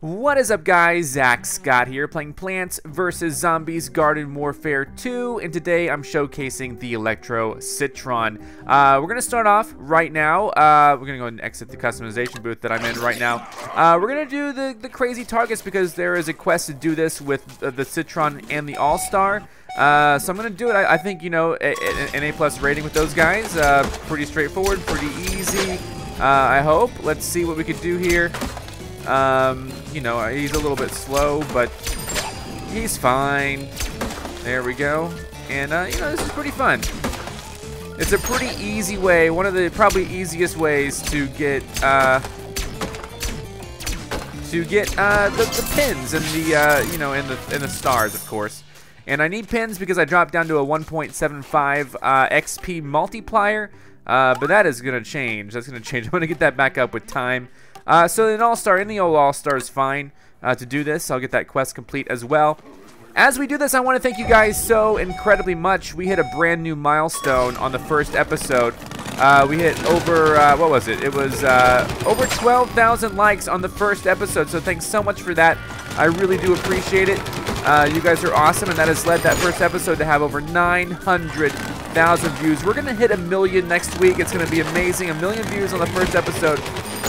What is up, guys? Zach Scott here, playing Plants vs. Zombies: Garden Warfare 2, and today I'm showcasing the Electro Citron. We're gonna start off right now. We're gonna go ahead and exit the customization booth that I'm in right now. We're gonna do the crazy targets because there is a quest to do this with the Citron and the All-Star. So I'm gonna do it. I think, you know, an A+ rating with those guys. Pretty straightforward, pretty easy. I hope. Let's see what we could do here. You know, he's a little bit slow, but he's fine. There we go. And, you know, this is pretty fun. It's a pretty easy way, one of the probably easiest ways to get the pins and the, you know, and the stars, of course. And I need pins because I dropped down to a 1.75 XP multiplier, but that is going to change. That's going to change. I'm going to get that back up with time. So an All-Star in the old All-Star is fine to do this. I'll get that quest complete as well. As we do this, I want to thank you guys so incredibly much. We hit a brand new milestone on the first episode. We hit over, what was it? It was over 12,000 likes on the first episode. So thanks so much for that. I really do appreciate it. You guys are awesome, and that has led that first episode to have over 900,000 views. We're going to hit 1 million next week. It's going to be amazing. 1 million views on the first episode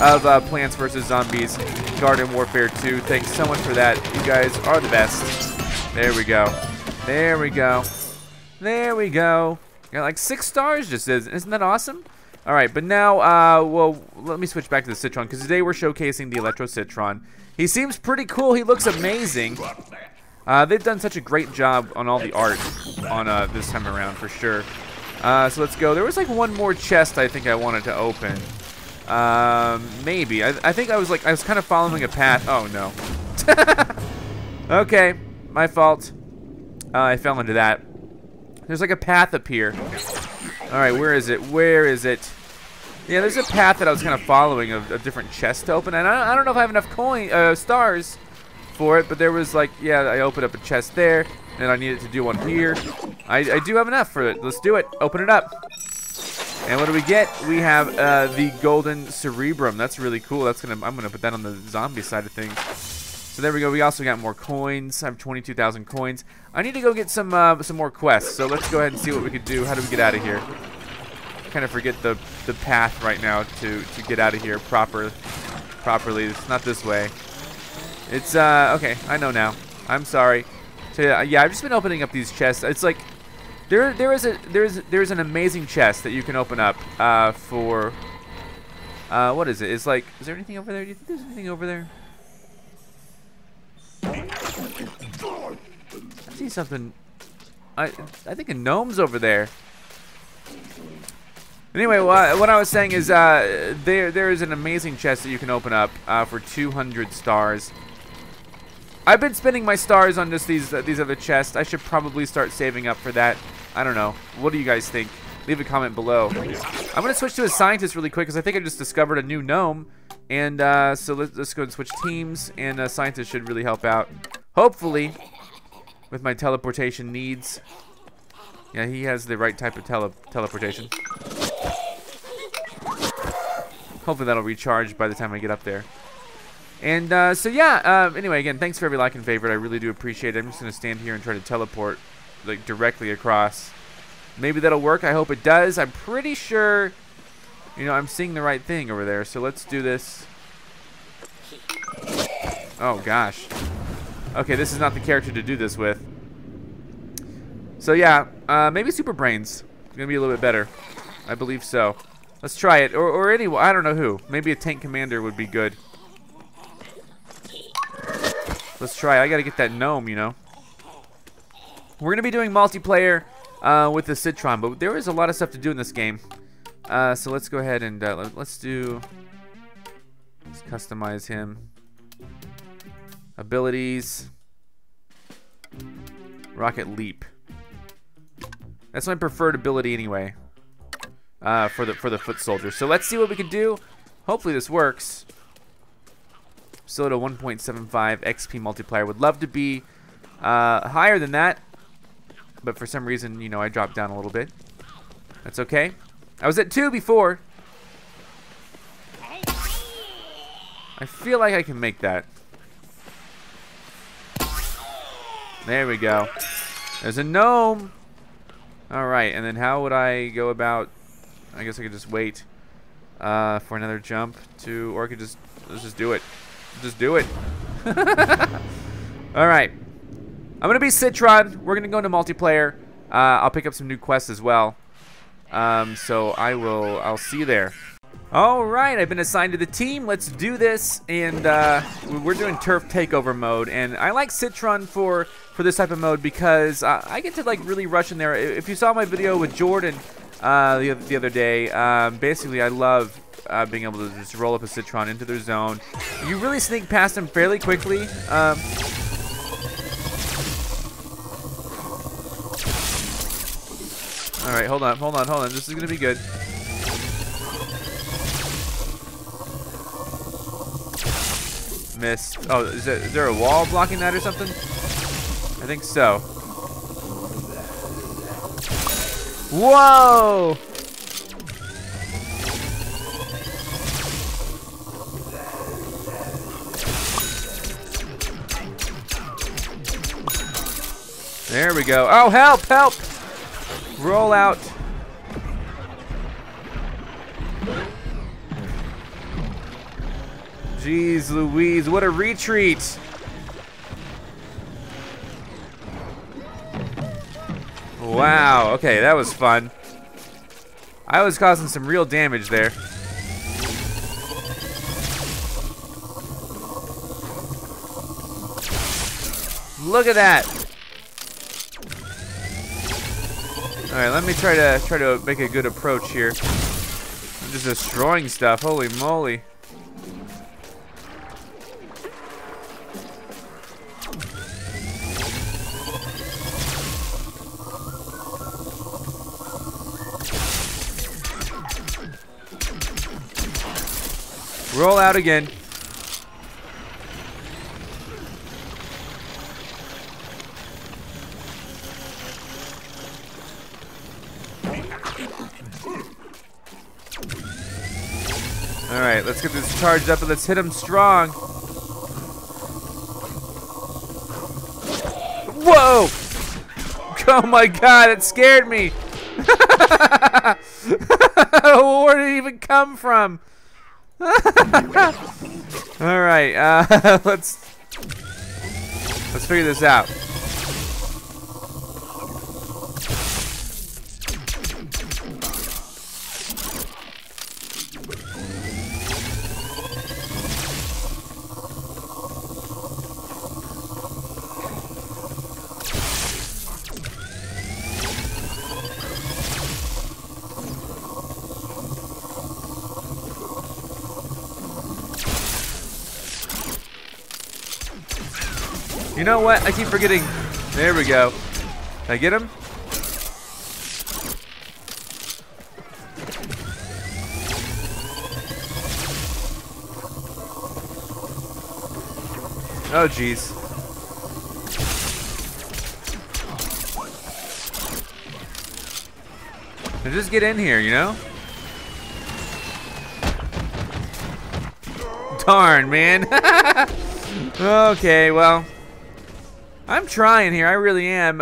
of Plants vs. Zombies Garden Warfare 2. Thanks so much for that. You guys are the best. There we go. There we go. There we go. Got like 6 stars just is. Isn't that awesome? All right, but now, well, let me switch back to the Citron because today we're showcasing the Electro Citron. He seems pretty cool. He looks amazing. They've done such a great job on all the art on this time around for sure. So let's go. There was like one more chest I think I wanted to open. Maybe. I think I was kind of following a path. Oh, no. Okay. My fault. I fell into that. There's like a path up here. Alright, where is it? Where is it? Yeah, there's a path that I was kind of following of different chests to open. And I don't know if I have enough coin, stars for it, but there was like, yeah, I opened up a chest there. And I needed to do one here. I do have enough for it. Let's do it. Open it up. And what do we get? We have the golden cerebrum. That's really cool. That's gonna, I'm gonna put that on the zombie side of things. So there we go. We also got more coins. I have 22,000 coins. I need to go get some more quests. So let's go ahead and see what we can do. How do we get out of here? I kind of forget the path right now to get out of here properly. It's not this way. It's okay. I know now. I'm sorry. So yeah, I've just been opening up these chests. It's like. There is an amazing chest that you can open up for what is it? It's like, is there anything over there? Do you think there's anything over there? I see something. I think a gnome's over there. Anyway, what I was saying is there is an amazing chest that you can open up for 200 stars. I've been spending my stars on just these other chests. I should probably start saving up for that. I don't know. What do you guys think? Leave a comment below. I'm gonna switch to a scientist really quick because I think I just discovered a new gnome, and so let's go and switch teams. And a scientist should really help out, hopefully, with my teleportation needs. Yeah, he has the right type of teleportation. Hopefully that'll recharge by the time I get up there. And so yeah, anyway, again, thanks for every like and favorite. I really do appreciate it. I'm just going to stand here and try to teleport like directly across. Maybe that'll work. I hope it does. I'm pretty sure, you know, I'm seeing the right thing over there. So let's do this. Oh, gosh. Okay, this is not the character to do this with. So yeah, maybe Super Brains. It's going to be a little bit better. I believe so. Let's try it. Or anyone. I don't know who. Maybe a Tank Commander would be good. Let's try. I gotta get that gnome, you know. We're gonna be doing multiplayer with the Citron, but there is a lot of stuff to do in this game. So let's go ahead and let's customize him. Abilities. Rocket Leap. That's my preferred ability anyway. For the foot soldier. So let's see what we can do. Hopefully this works. Still at a 1.75 XP multiplier. Would love to be higher than that, but for some reason, you know, I dropped down a little bit. That's okay. I was at 2 before. I feel like I can make that. There we go. There's a gnome. Alright, and then how would I go about... I guess I could just wait for another jump to... Or I could just... Let's just do it. Just do it. Alright. I'm going to be Citron. We're going to go into multiplayer. I'll pick up some new quests as well. So I'll see you there. Alright, I've been assigned to the team. Let's do this. And we're doing Turf Takeover mode. And I like Citron for this type of mode because I get to like really rush in there. If you saw my video with Jordan the other day, basically I love being able to just roll up a Citron into their zone. You really sneak past them fairly quickly. Alright, hold on. This is going to be good. Missed. Oh, is there a wall blocking that or something? I think so. Whoa! There we go. Oh, help, help! Roll out. Jeez Louise, what a retreat. Wow, okay, that was fun. I was causing some real damage there. Look at that. All right, let me try to make a good approach here. I'm just destroying stuff. Holy moly! Roll out again. Alright, let's get this charged up and let's hit him strong. Whoa! Oh my god, it scared me! Where did it even come from? Alright, let's figure this out. You know what? I keep forgetting. There we go. Did I get him? Oh, jeez. Now just get in here, you know? Darn, man. Okay, well. I'm trying here, I really am.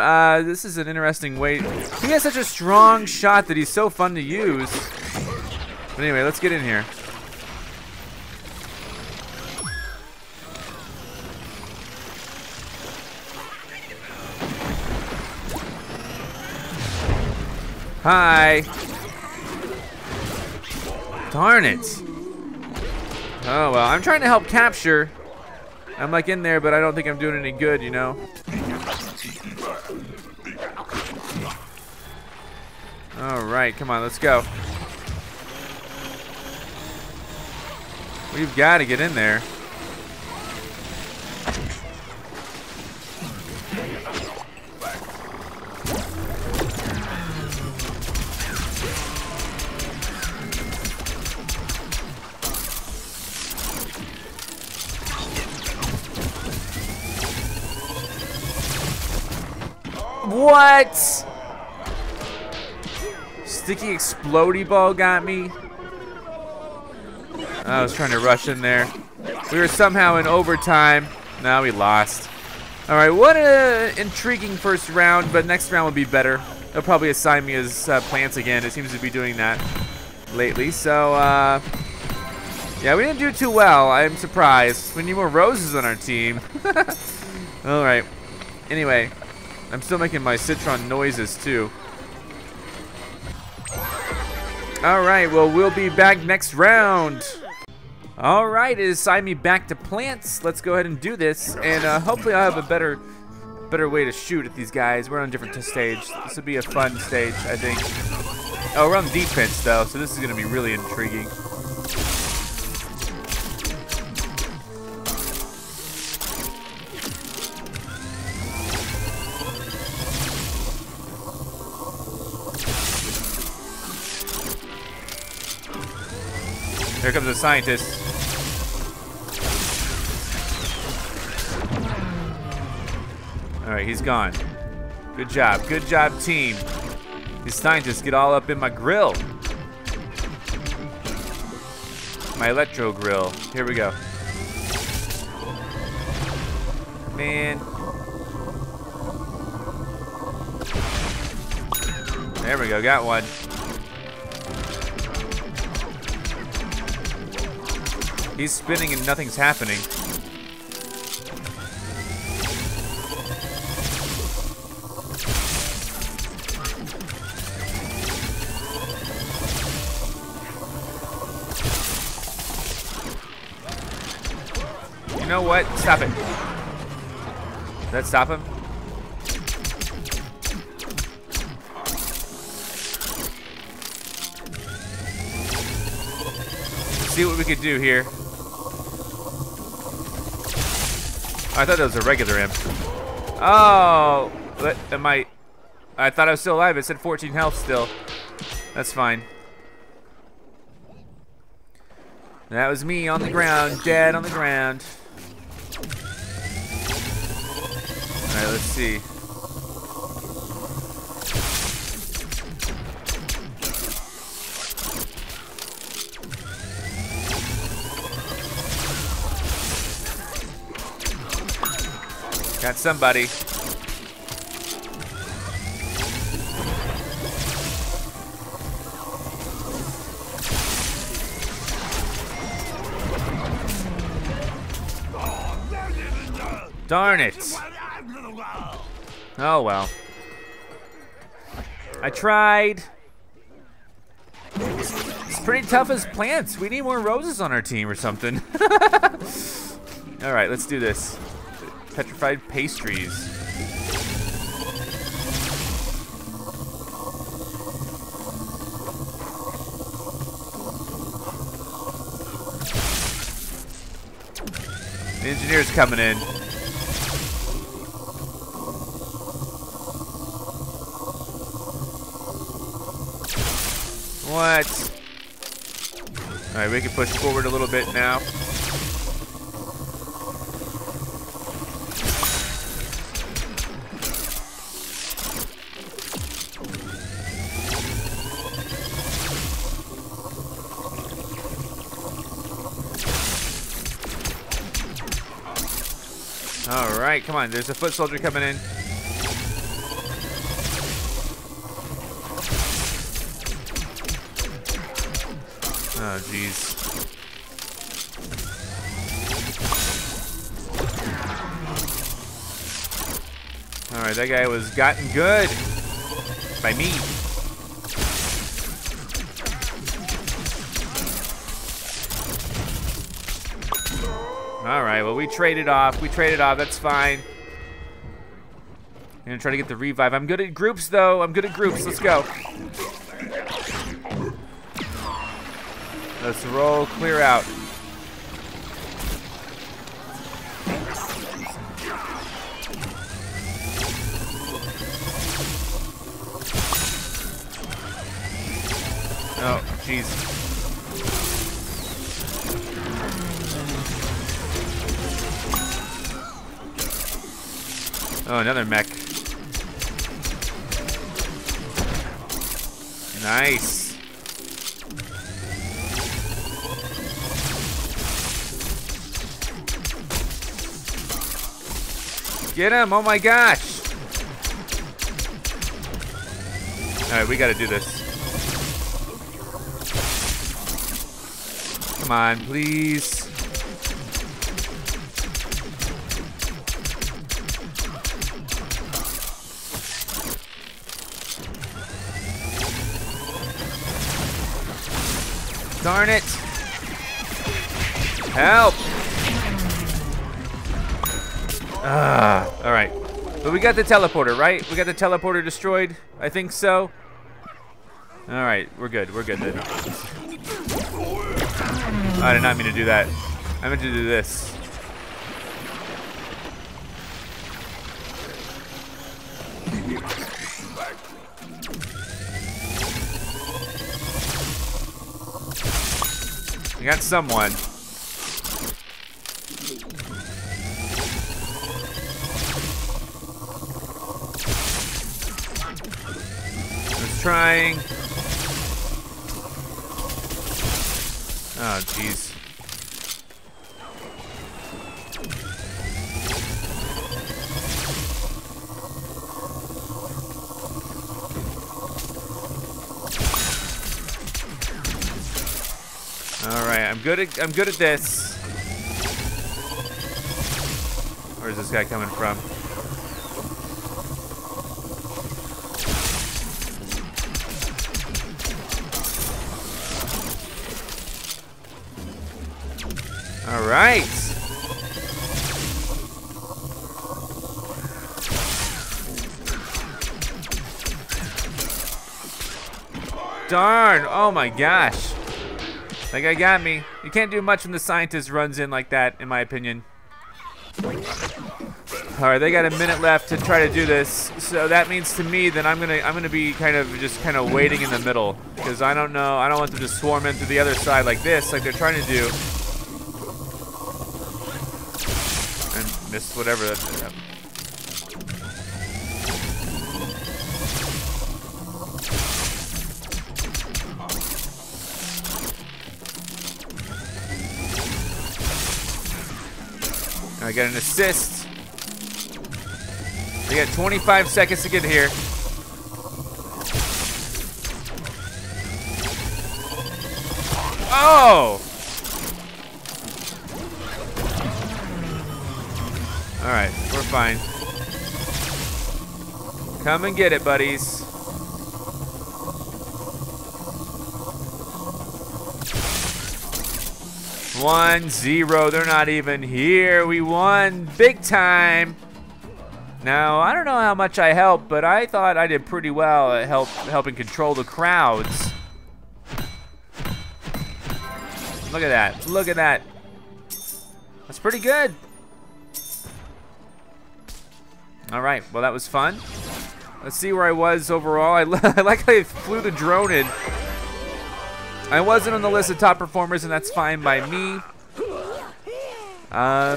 This is an interesting way. He has such a strong shot that he's so fun to use. But anyway, let's get in here. Hi. Darn it. Oh, well, I'm trying to help capture. I'm like in there, but I don't think I'm doing any good, you know? Alright, come on, let's go. We've got to get in there. What? Sticky Explodey Ball got me. I was trying to rush in there. We were somehow in overtime. No, we lost. Alright, what an intriguing first round, but next round will be better. They'll probably assign me as plants again. It seems to be doing that lately. So, yeah, we didn't do too well. I'm surprised. We need more roses on our team. Alright. Anyway, I'm still making my citron noises, too. Alright, well, we'll be back next round. Alright, it assigned me back to plants. Let's go ahead and do this. And hopefully I'll have a better way to shoot at these guys. We're on a different stage. This will be a fun stage, I think. Oh, we're on defense, though, so this is going to be really intriguing. Here comes the scientist. Alright, he's gone. Good job. Good job, team. These scientists get all up in my grill. My electro grill. Here we go. Man. There we go. Got one. He's spinning and nothing's happening. You know what? Stop it. Did that stop him? Let's see what we could do here. I thought that was a regular imp. Oh, what am I? I thought I was still alive. It said 14 health still. That's fine. That was me on the ground, dead on the ground. All right, let's see. Got somebody. Darn it. Oh well. I tried. It's pretty tough as plants. We need more roses on our team or something. All right, let's do this. Petrified pastries. The engineer's coming in. What? Alright, we can push forward a little bit now. Alright, come on, there's a foot soldier coming in. Oh, jeez. Alright, that guy was gotten good by me. Alright, well, we traded off. We traded off. That's fine. I'm going to try to get the revive. I'm good at groups, though. I'm good at groups. Let's go. Let's roll clear out. Oh, jeez. Oh, another mech. Nice. Get him! Oh my gosh! Alright, we gotta do this. Come on, please. Darn it! Help! Alright. But we got the teleporter, right? We got the teleporter destroyed? I think so. Alright, we're good. We're good then. I did not mean to do that. I meant to do this. We got someone. Just trying. Oh, jeez. All right, I'm good at this. Where's this guy coming from? All right. Darn, oh my gosh. That guy got me. You can't do much when the scientist runs in like that, in my opinion. All right, they got a minute left to try to do this. So that means to me that I'm gonna be kind of waiting in the middle, because I don't know. I don't want them to swarm in through the other side like this, like they're trying to do. Miss whatever that's gonna happen. I got an assist. We got 25 seconds to get here. Oh! All right, we're fine. Come and get it, buddies. One, 0, they're not even here. We won big time. Now, I don't know how much I helped, but I thought I did pretty well at helping control the crowds. Look at that, look at that. That's pretty good. All right, well that was fun. Let's see where I was overall. I like how I flew the drone in. I wasn't on the list of top performers, and that's fine by me.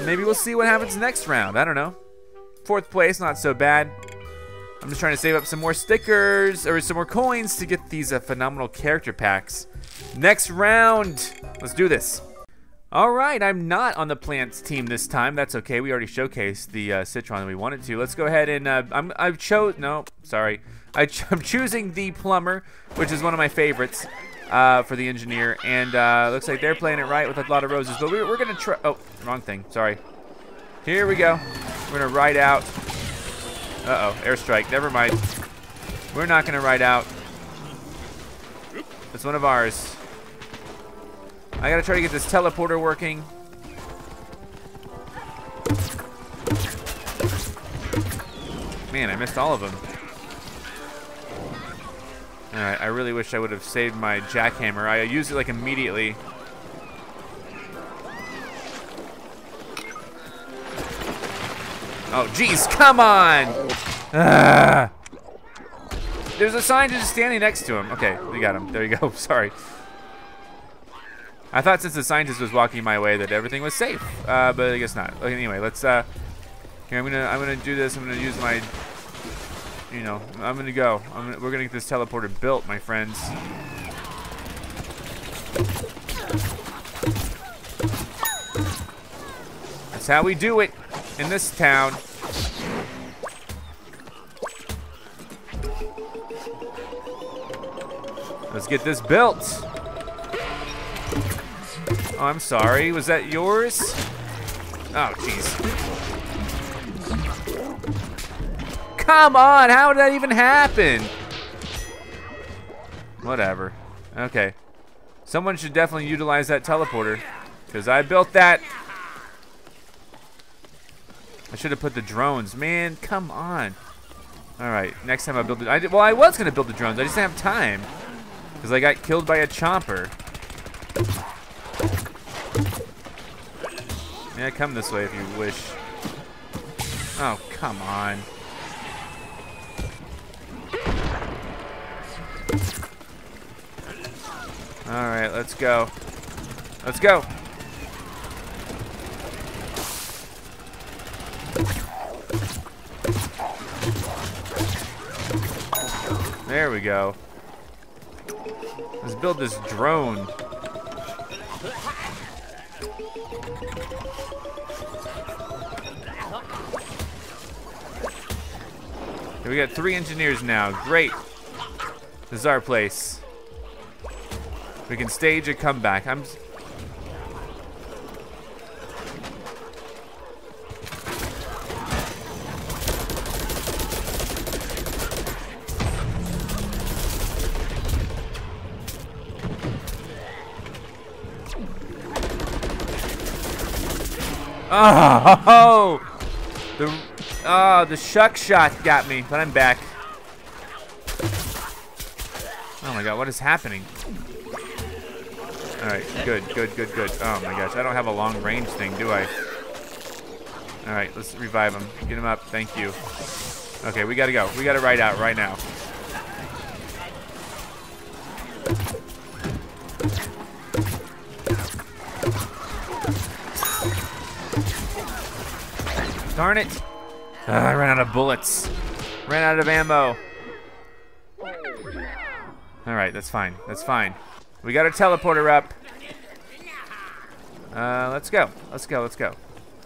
Maybe we'll see what happens next round. I don't know. 4th place, not so bad. I'm just trying to save up some more stickers, or some more coins to get these phenomenal character packs. Next round, let's do this. All right, I'm not on the plants team this time. That's okay. We already showcased the Citron that we wanted to. Let's go ahead and I'm choosing the plumber, which is one of my favorites for the engineer. And looks like they're playing it right with a lot of roses. But we're gonna try. Oh, wrong thing. Sorry. Here we go. We're gonna ride out. Uh oh, airstrike. Never mind. We're not gonna ride out. It's one of ours. I gotta try to get this teleporter working. Man, I missed all of them. All right, I really wish I would have saved my jackhammer. I used it like immediately. Oh, geez, come on! Ugh. There's a sign just standing next to him. Okay, we got him. There you go. Sorry. I thought since the scientist was walking my way that everything was safe, but I guess not. Okay, anyway, let's. Here, I'm gonna do this. I'm gonna use my. You know, I'm gonna go. We're gonna get this teleporter built, my friends. That's how we do it in this town. Let's get this built. Oh, I'm sorry. Was that yours? Oh, jeez. Come on. How did that even happen? Whatever. Okay. Someone should definitely utilize that teleporter, because I built that. I should have put the drones. Man, come on. All right, next time I build it. Well, I was gonna build the drones. I just didn't have time, because I got killed by a chomper. Yeah, come this way if you wish. Oh, come on. All right, let's go. Let's go. There we go. Let's build this drone. Okay, we got 3 engineers now. Great. This is our place. We can stage a comeback. The shuck shot got me, but I'm back. Oh my god, what is happening? All right, good, good, good, good. Oh my gosh, I don't have a long range thing, do I? All right, let's revive him. Get him up, thank you. Okay, we gotta go. We gotta ride out right now. Darn it. I ran out of bullets. Ran out of ammo. All right, that's fine. That's fine. We got our teleporter up. Let's go. Let's go. Let's go.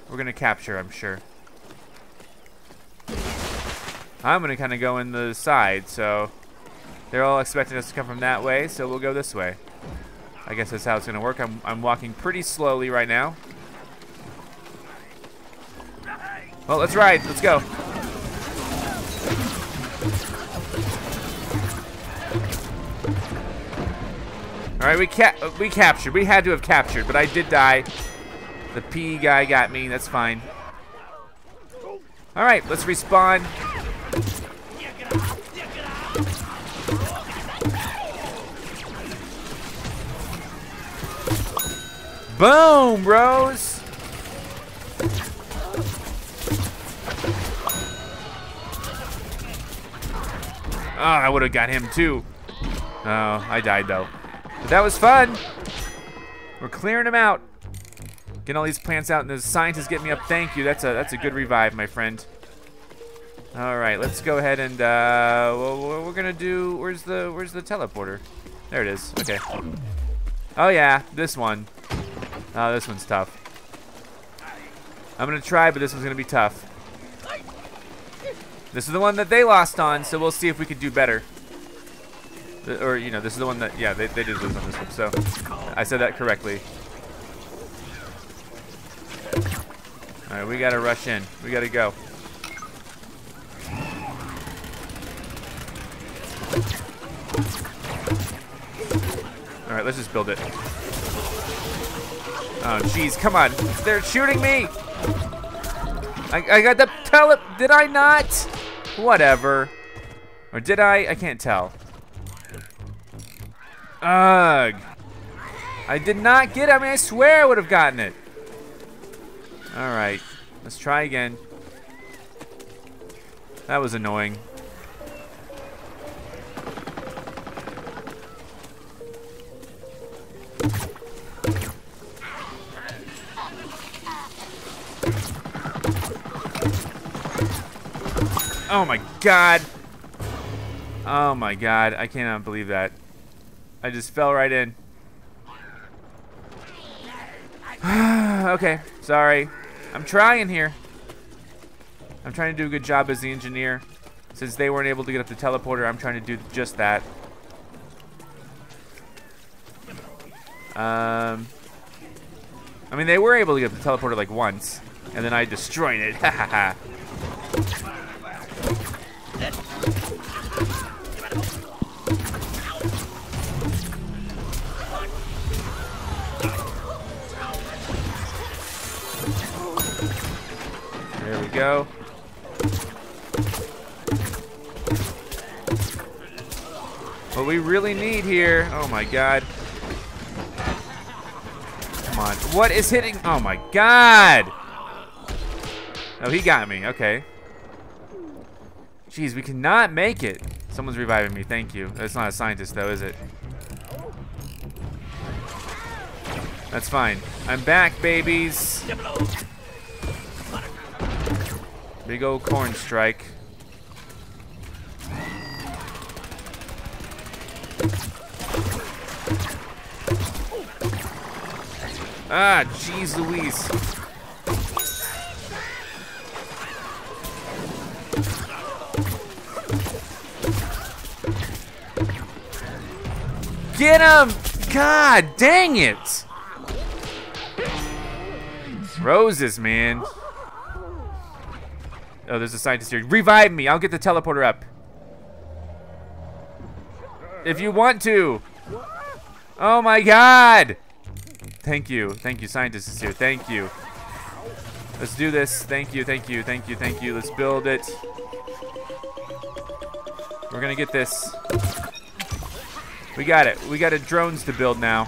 We're going to capture, I'm sure. I'm going to kind of go in the side, so they're all expecting us to come from that way, so we'll go this way. I guess that's how it's going to work. I'm walking pretty slowly right now. Well, let's ride. Let's go. All right, we captured. We had to have captured, but I did die. The P guy got me. That's fine. All right, let's respawn. Boom, bros. Oh, I would have got him too. Oh, I died though. But that was fun. We're clearing him out. Getting all these plants out, and the scientists get me up. Thank you. That's a good revive, my friend. All right, let's go ahead and we're gonna do. Where's the teleporter? There it is. Okay. Oh yeah, this one. Oh, this one's tough. I'm gonna try, but this one's gonna be tough. This is the one that they lost on, so we'll see if we could do better. Or, you know, this is the one that, yeah, they did lose on this one, so I said that correctly. All right, we gotta rush in. We gotta go. All right, let's just build it. Oh, jeez, come on. They're shooting me. I got the tele, did I not? Whatever. Or did I? I can't tell. Ugh. I did not get it. I mean, I swear I would have gotten it. All right. Let's try again. That was annoying. Oh my god. Oh my god. I cannot believe that. I just fell right in. Okay. Sorry. I'm trying here. I'm trying to do a good job as the engineer. Since they weren't able to get up the teleporter, I'm trying to do just that. I mean, they were able to get the teleporter like once, and then I destroyed it. Ha ha ha. There we go. What we really need here. Oh my god. Come on. What is hitting? Oh my god. Oh, he got me. Okay. Jeez, we cannot make it. Someone's reviving me. Thank you. That's not a scientist, though, is it? That's fine. I'm back, babies. Big old corn strike. Ah, jeez Louise. Get him! God dang it! Roses, man. Oh, there's a scientist here. Revive me. I'll get the teleporter up. If you want to. Oh my god. Thank you. Thank you. Scientist is here. Thank you. Let's do this. Thank you. Thank you. Thank you. Thank you. Let's build it. We're going to get this. We got it. We got a drones to build now.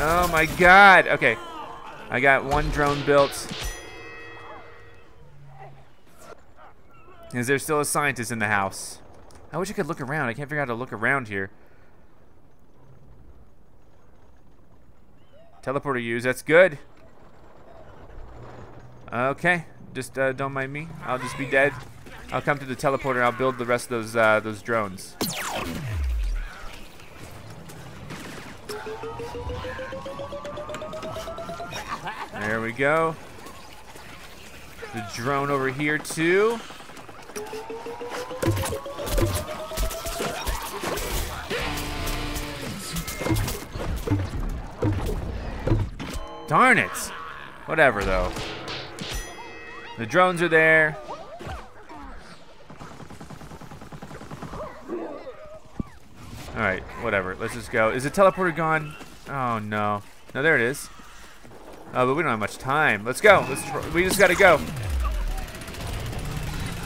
Oh my god. Okay. I got one drone built. Is there still a scientist in the house? I wish I could look around. I can't figure out how to look around here. Teleporter use, that's good. Okay, just don't mind me. I'll just be dead. I'll come to the teleporter and I'll build the rest of those drones. There we go. The drone over here too. Darn it. Whatever, though. The drones are there. Alright, whatever. Let's just go. Is the teleporter gone? Oh, no. No, there it is. Oh, but we don't have much time. Let's go. We just gotta go.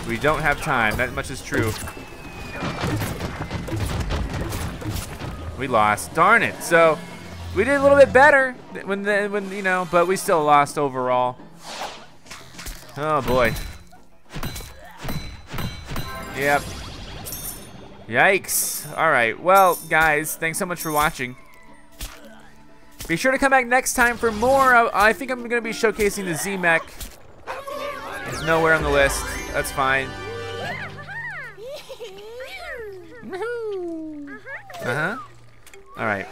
We don't have time. That much is true. We lost. Darn it. So... we did a little bit better when you know, but we still lost overall. Oh boy. Yep. Yikes. All right. Well, guys, thanks so much for watching. Be sure to come back next time for more. I think I'm going to be showcasing the Z-mech. It's nowhere on the list. That's fine. Uh-huh. All right.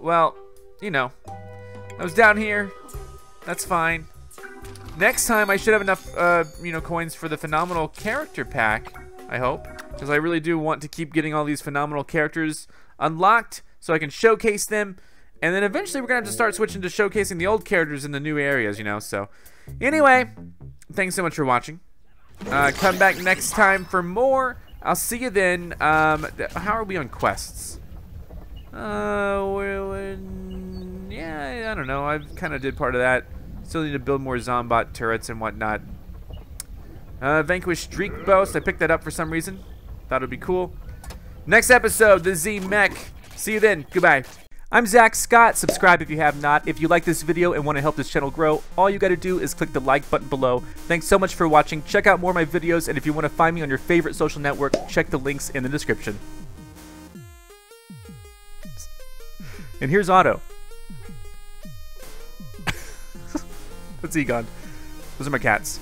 Well, you know, I was down here. That's fine. Next time, I should have enough, you know, coins for the Phenomenal Character Pack, I hope. Because I really do want to keep getting all these phenomenal characters unlocked so I can showcase them. And then eventually, we're going to have to start switching to showcasing the old characters in the new areas, you know. So, anyway, thanks so much for watching. Come back next time for more. I'll see you then. How are we on quests? Yeah, I don't know. I kind of did part of that. Still need to build more Zombot turrets and whatnot. Vanquish Streak Boast. I picked that up for some reason. Thought it would be cool. Next episode, the Z-mech. See you then. Goodbye. I'm Zach Scott. Subscribe if you have not. If you like this video and want to help this channel grow, all you got to do is click the like button below. Thanks so much for watching. Check out more of my videos, and if you want to find me on your favorite social network, check the links in the description. And here's Otto. That's Egon. Those are my cats.